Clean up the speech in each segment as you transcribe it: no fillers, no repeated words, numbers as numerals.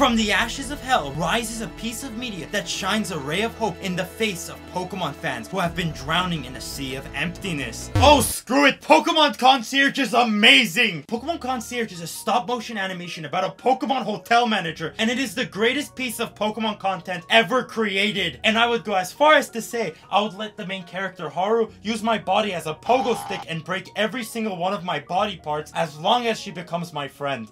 From the ashes of hell rises a piece of media that shines a ray of hope in the face of Pokemon fans who have been drowning in a sea of emptiness. Oh, screw it! Pokemon Concierge is amazing! Pokemon Concierge is a stop-motion animation about a Pokemon hotel manager, and it is the greatest piece of Pokemon content ever created. And I would go as far as to say, I would let the main character Haru use my body as a pogo stick and break every single one of my body parts as long as she becomes my friend.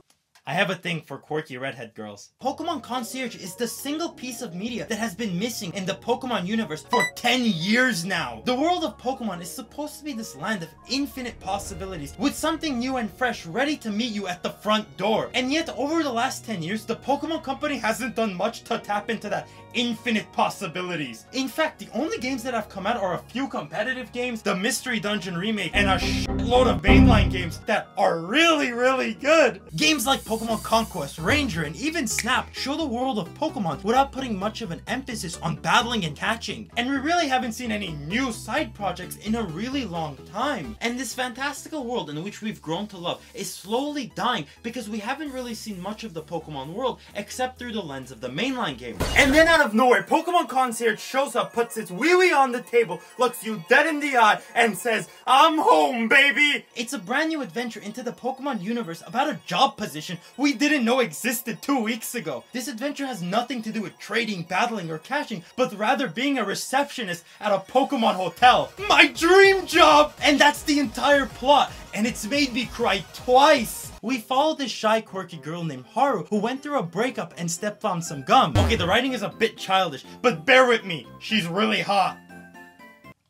I have a thing for quirky redhead girls. Pokemon Concierge is the single piece of media that has been missing in the Pokemon universe for 10 years now. The world of Pokemon is supposed to be this land of infinite possibilities with something new and fresh ready to meet you at the front door. And yet over the last 10 years, the Pokemon company hasn't done much to tap into that infinite possibilities. In fact, the only games that have come out are a few competitive games, the Mystery Dungeon remake, and a shitload of mainline games that are really, really good. Games like Pokemon Conquest, Ranger, and even Snap show the world of Pokemon without putting much of an emphasis on battling and catching. And we really haven't seen any new side projects in a really long time. And this fantastical world in which we've grown to love is slowly dying because we haven't really seen much of the Pokemon world except through the lens of the mainline game. And then out of nowhere, Pokemon Concierge shows up, puts its wee-wee on the table, looks you dead in the eye, and says, "I'm home, baby!" It's a brand new adventure into the Pokemon universe about a job position we didn't know existed 2 weeks ago. This adventure has nothing to do with trading, battling, or cashing, but rather being a receptionist at a Pokemon hotel. My dream job! And that's the entire plot, and it's made me cry twice. We follow this shy, quirky girl named Haru who went through a breakup and stepped on some gum. Okay, the writing is a bit childish, but bear with me, she's really hot.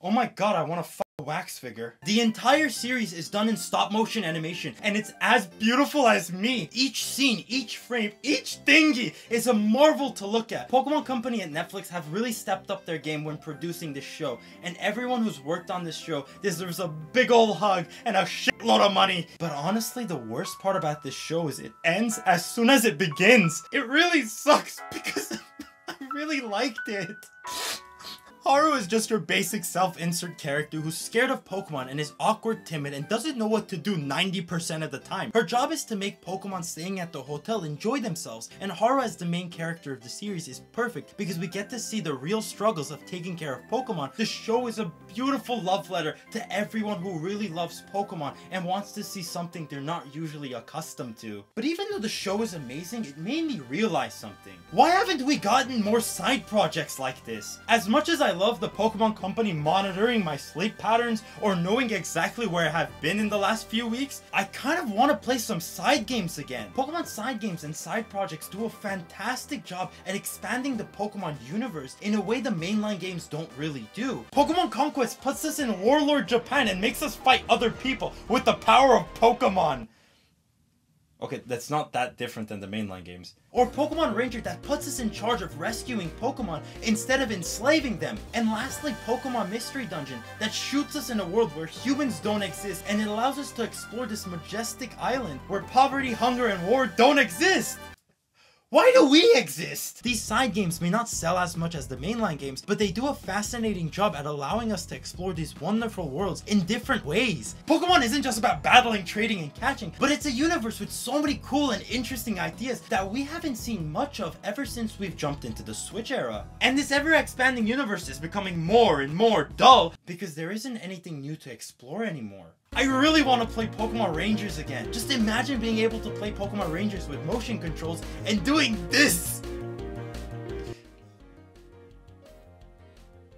Oh my god, I want to wax figure. The entire series is done in stop motion animation, and it's as beautiful as me. Each scene, each frame, each thingy is a marvel to look at. Pokemon Company and Netflix have really stepped up their game when producing this show, and everyone who's worked on this show deserves a big ol' hug and a shitload of money. But honestly, the worst part about this show is it ends as soon as it begins. It really sucks because I really liked it. Haru is just your basic self-insert character who's scared of Pokemon and is awkward, timid, and doesn't know what to do 90% of the time. Her job is to make Pokemon staying at the hotel enjoy themselves, and Haru as the main character of the series is perfect because we get to see the real struggles of taking care of Pokemon. The show is a beautiful love letter to everyone who really loves Pokemon and wants to see something they're not usually accustomed to. But even though the show is amazing, it made me realize something. Why haven't we gotten more side projects like this? As much as I love the Pokemon Company monitoring my sleep patterns or knowing exactly where I have been in the last few weeks, I kind of want to play some side games again. Pokemon side games and side projects do a fantastic job at expanding the Pokemon universe in a way the mainline games don't really do. Pokemon Conquest puts us in Warlord Japan and makes us fight other people with the power of Pokemon. Okay, that's not that different than the mainline games. Or Pokemon Ranger that puts us in charge of rescuing Pokemon instead of enslaving them. And lastly, Pokemon Mystery Dungeon that shoots us in a world where humans don't exist, and it allows us to explore this majestic island where poverty, hunger, and war don't exist. Why do we exist? These side games may not sell as much as the mainline games, but they do a fascinating job at allowing us to explore these wonderful worlds in different ways. Pokemon isn't just about battling, trading, and catching, but it's a universe with so many cool and interesting ideas that we haven't seen much of ever since we've jumped into the Switch era. And this ever-expanding universe is becoming more and more dull because there isn't anything new to explore anymore. I really want to play Pokemon Rangers again. Just imagine being able to play Pokemon Rangers with motion controls and doing this!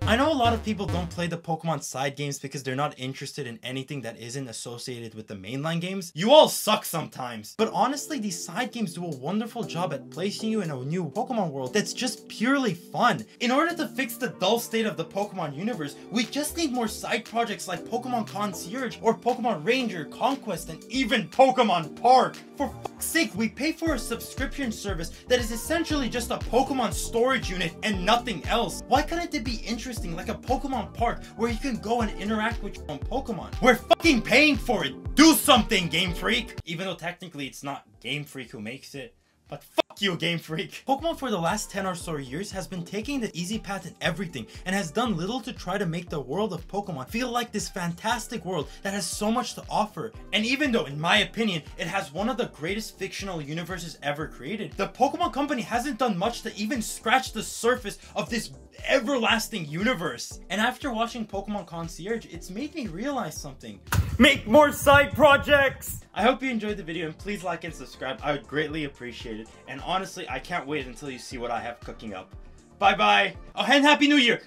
I know a lot of people don't play the Pokemon side games because they're not interested in anything that isn't associated with the mainline games. You all suck sometimes. But honestly, these side games do a wonderful job at placing you in a new Pokemon world that's just purely fun. In order to fix the dull state of the Pokemon universe, we just need more side projects like Pokemon Concierge or Pokemon Ranger, Conquest, and even Pokemon Park. For fuck's sake, we pay for a subscription service that is essentially just a Pokemon storage unit and nothing else. Why couldn't it be interesting like a Pokemon Park where you can go and interact with your own Pokemon? We're fucking paying for it! Do something, Game Freak! Even though technically it's not Game Freak who makes it. But fuck you, Game Freak. Pokemon for the last 10 or so years has been taking the easy path in everything and has done little to try to make the world of Pokemon feel like this fantastic world that has so much to offer. And even though, in my opinion, it has one of the greatest fictional universes ever created, the Pokemon Company hasn't done much to even scratch the surface of this everlasting universe. And after watching Pokemon Concierge, it's made me realize something. Make more side projects! I hope you enjoyed the video, and please like and subscribe. I would greatly appreciate it. And honestly, I can't wait until you see what I have cooking up. Bye bye! Oh, and Happy New Year!